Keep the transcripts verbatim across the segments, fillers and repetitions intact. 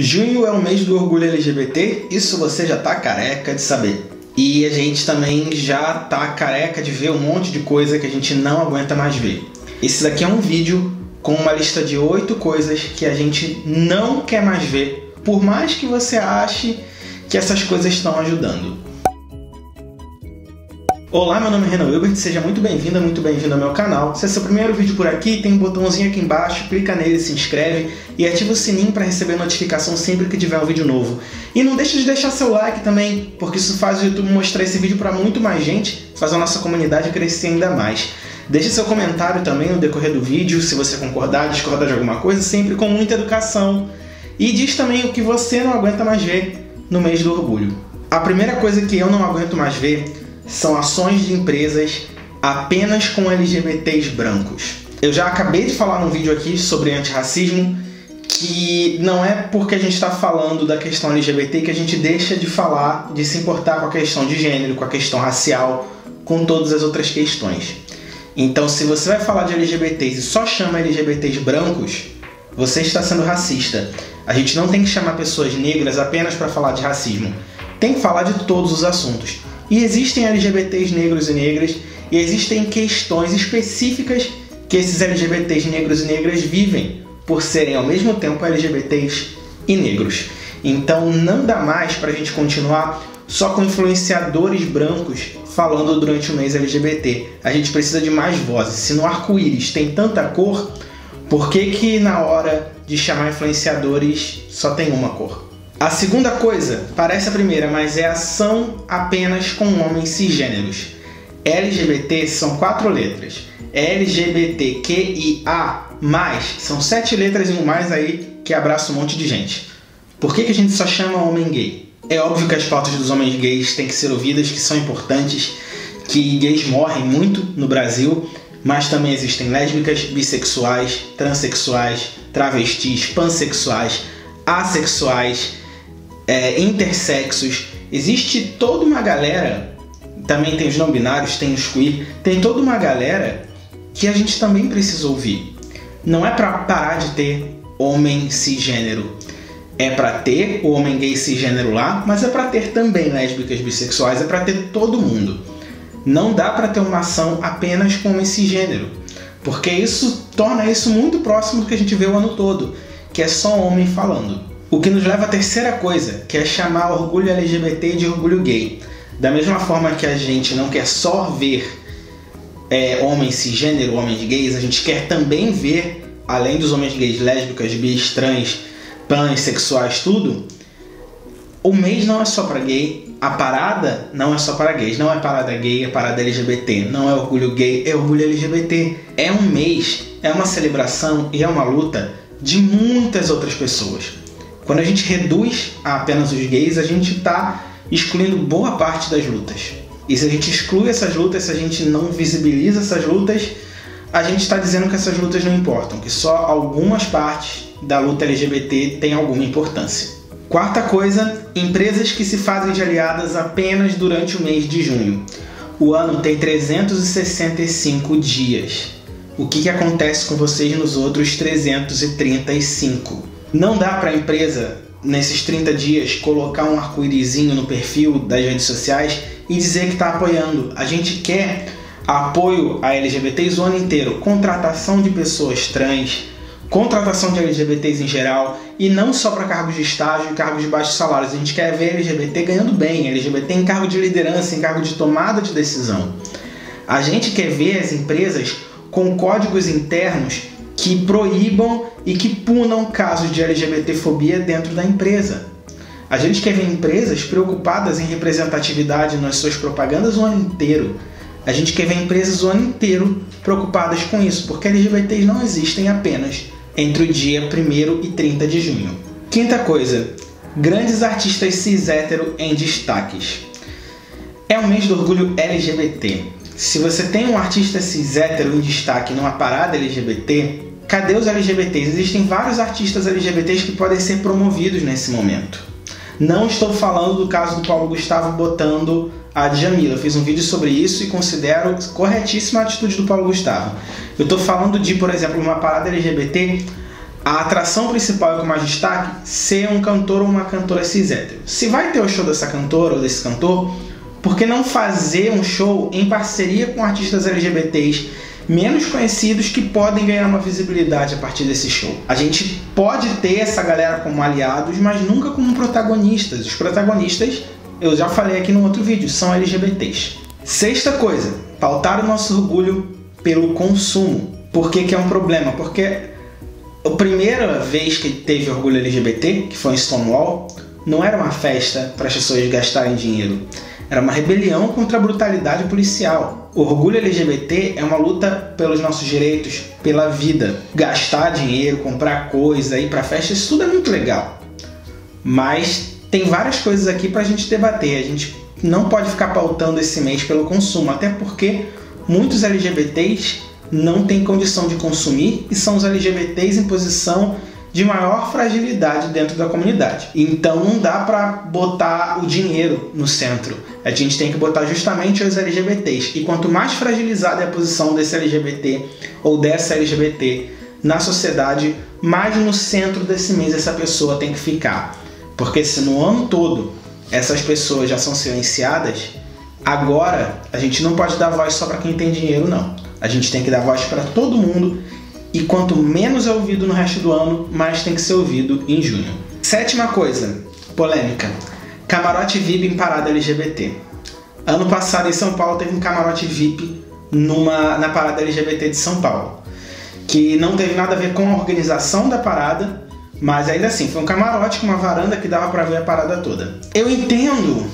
Junho é o mês do orgulho L G B T, isso você já tá careca de saber. E a gente também já tá careca de ver um monte de coisa que a gente não aguenta mais ver. Esse daqui é um vídeo com uma lista de oito coisas que a gente não quer mais ver, por mais que você ache que essas coisas estão ajudando. Olá, meu nome é Renan Wilbert, seja muito bem-vinda, muito bem-vindo ao meu canal. Se é seu primeiro vídeo por aqui, tem um botãozinho aqui embaixo, clica nele, se inscreve e ativa o sininho para receber notificação sempre que tiver um vídeo novo. E não deixa de deixar seu like também, porque isso faz o YouTube mostrar esse vídeo para muito mais gente, faz a nossa comunidade crescer ainda mais. Deixe seu comentário também no decorrer do vídeo, se você concordar, discordar de alguma coisa, sempre com muita educação. E diz também o que você não aguenta mais ver no mês do orgulho. A primeira coisa que eu não aguento mais ver são ações de empresas apenas com L G B Ts brancos. Eu já acabei de falar num vídeo aqui sobre antirracismo, que não é porque a gente está falando da questão L G B T que a gente deixa de falar, de se importar com a questão de gênero, com a questão racial, com todas as outras questões. Então, se você vai falar de L G B Ts e só chama L G B Ts brancos, você está sendo racista. A gente não tem que chamar pessoas negras apenas para falar de racismo. Tem que falar de todos os assuntos. E existem L G B Ts negros e negras, e existem questões específicas que esses L G B Ts negros e negras vivem, por serem ao mesmo tempo L G B Ts e negros. Então não dá mais pra gente continuar só com influenciadores brancos falando durante o mês L G B T. A gente precisa de mais vozes. Se no arco-íris tem tanta cor, por que que na hora de chamar influenciadores só tem uma cor? A segunda coisa, parece a primeira, mas é ação apenas com homens cisgêneros. L G B T são quatro letras. L G B T Q I A mais, são sete letras e um mais aí que abraça um monte de gente. Por que que a gente só chama homem gay? É óbvio que as pautas dos homens gays têm que ser ouvidas, que são importantes, que gays morrem muito no Brasil, mas também existem lésbicas, bissexuais, transexuais, travestis, pansexuais, assexuais, É, intersexos, existe toda uma galera, também tem os não binários, tem os queer, tem toda uma galera que a gente também precisa ouvir. Não é para parar de ter homem cisgênero, é para ter o homem gay cisgênero lá, mas é para ter também lésbicas, bissexuais, é para ter todo mundo. Não dá para ter uma ação apenas com homem cisgênero, porque isso torna isso muito próximo do que a gente vê o ano todo, que é só homem falando. O que nos leva à terceira coisa, que é chamar orgulho L G B T de orgulho gay. Da mesma forma que a gente não quer só ver é, homens cisgênero, homens gays, a gente quer também ver, além dos homens gays, lésbicas, bis, trans, pansexuais, tudo, o mês não é só para gay, a parada não é só para gays, não é parada gay, é parada L G B T, não é orgulho gay, é orgulho L G B T. É um mês, é uma celebração e é uma luta de muitas outras pessoas. Quando a gente reduz a apenas os gays, a gente está excluindo boa parte das lutas. E se a gente exclui essas lutas, se a gente não visibiliza essas lutas, a gente está dizendo que essas lutas não importam, que só algumas partes da luta L G B T têm alguma importância. Quarta coisa, empresas que se fazem de aliadas apenas durante o mês de junho. O ano tem trezentos e sessenta e cinco dias. O que que acontece com vocês nos outros trezentos e trinta e cinco? Não dá para a empresa, nesses trinta dias, colocar um arco-írisinho no perfil das redes sociais e dizer que está apoiando. A gente quer apoio a L G B Ts o ano inteiro, contratação de pessoas trans, contratação de L G B Ts em geral, e não só para cargos de estágio e cargos de baixos salários. A gente quer ver L G B T ganhando bem, L G B T em cargo de liderança, em cargo de tomada de decisão. A gente quer ver as empresas com códigos internos que proíbam e que punam casos de L G B T fobia dentro da empresa. A gente quer ver empresas preocupadas em representatividade nas suas propagandas o ano inteiro. A gente quer ver empresas o ano inteiro preocupadas com isso, porque L G B Ts não existem apenas entre o dia primeiro e trinta de junho. Quinta coisa, grandes artistas cis hétero em destaques. É o mês do orgulho L G B T. Se você tem um artista cis hétero em destaque numa parada L G B T, cadê os L G B Ts? Existem vários artistas L G B Ts que podem ser promovidos nesse momento. Não estou falando do caso do Paulo Gustavo botando a Djamila. Eu fiz um vídeo sobre isso e considero corretíssima a atitude do Paulo Gustavo. Eu estou falando de, por exemplo, uma parada L G B T a atração principal e com mais destaque ser um cantor ou uma cantora cis hétero. Se vai ter o show dessa cantora ou desse cantor, por que não fazer um show em parceria com artistas L G B T s menos conhecidos que podem ganhar uma visibilidade a partir desse show? A gente pode ter essa galera como aliados, mas nunca como protagonistas. Os protagonistas, eu já falei aqui no outro vídeo, são L G B T s. Sexta coisa, pautar o nosso orgulho pelo consumo. Por que que é um problema? Porque a primeira vez que teve orgulho L G B T, que foi em Stonewall, não era uma festa para as pessoas gastarem dinheiro. Era uma rebelião contra a brutalidade policial. O orgulho L G B T é uma luta pelos nossos direitos, pela vida. Gastar dinheiro, comprar coisa, ir pra festa, isso tudo é muito legal. Mas tem várias coisas aqui pra gente debater. A gente não pode ficar pautando esse mês pelo consumo, até porque muitos L G B T s não têm condição de consumir e são os L G B T s em posição de maior fragilidade dentro da comunidade. Então não dá para botar o dinheiro no centro. A gente tem que botar justamente os L G B T s. E quanto mais fragilizada é a posição desse L G B T ou dessa L G B T na sociedade, mais no centro desse mês essa pessoa tem que ficar. Porque se no ano todo essas pessoas já são silenciadas, agora a gente não pode dar voz só para quem tem dinheiro, não. A gente tem que dar voz para todo mundo. E quanto menos é ouvido no resto do ano, mais tem que ser ouvido em junho. Sétima coisa, polêmica. Camarote V I P em parada L G B T. Ano passado em São Paulo teve um camarote V I P numa, na parada L G B T de São Paulo. Que não teve nada a ver com a organização da parada, mas ainda assim, foi um camarote com uma varanda que dava pra ver a parada toda. Eu entendo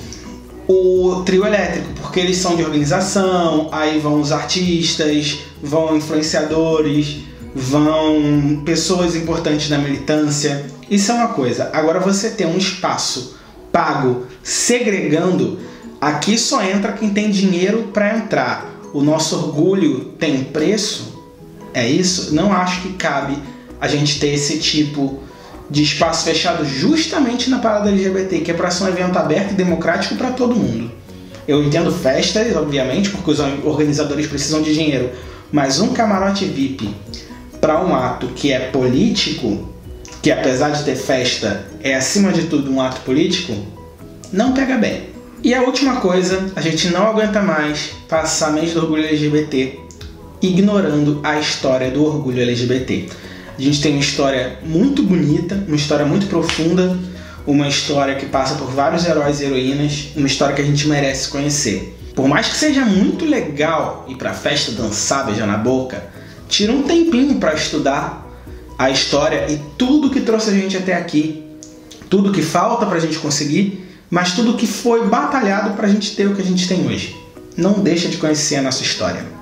o trio elétrico, porque eles são de organização, aí vão os artistas, vão influenciadores, vão pessoas importantes da militância. Isso é uma coisa. Agora você ter um espaço pago, segregando, aqui só entra quem tem dinheiro para entrar. O nosso orgulho tem um preço? É isso? Não acho que cabe a gente ter esse tipo de espaço fechado justamente na parada L G B T, que é para ser um evento aberto e democrático para todo mundo. Eu entendo festas, obviamente, porque os organizadores precisam de dinheiro, mas um camarote V I P para um ato que é político, que apesar de ter festa, é acima de tudo um ato político, não pega bem. E a última coisa, a gente não aguenta mais passar mês do orgulho L G B T ignorando a história do orgulho L G B T. A gente tem uma história muito bonita, uma história muito profunda, uma história que passa por vários heróis e heroínas, uma história que a gente merece conhecer. Por mais que seja muito legal ir pra festa, dançar, beijar na boca, tira um tempinho para estudar a história e tudo que trouxe a gente até aqui, tudo que falta para a gente conseguir, mas tudo que foi batalhado para a gente ter o que a gente tem hoje. Não deixa de conhecer a nossa história.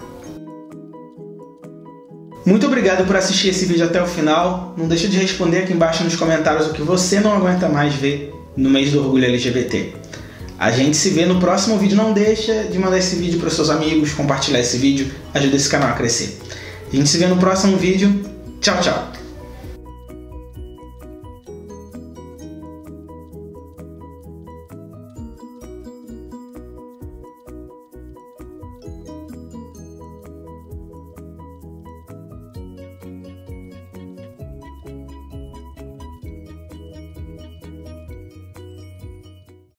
Muito obrigado por assistir esse vídeo até o final. Não deixa de responder aqui embaixo nos comentários o que você não aguenta mais ver no mês do orgulho L G B T. A gente se vê no próximo vídeo. Não deixa de mandar esse vídeo para os seus amigos, compartilhar esse vídeo, ajuda esse canal a crescer. A gente se vê no próximo vídeo. Tchau, tchau!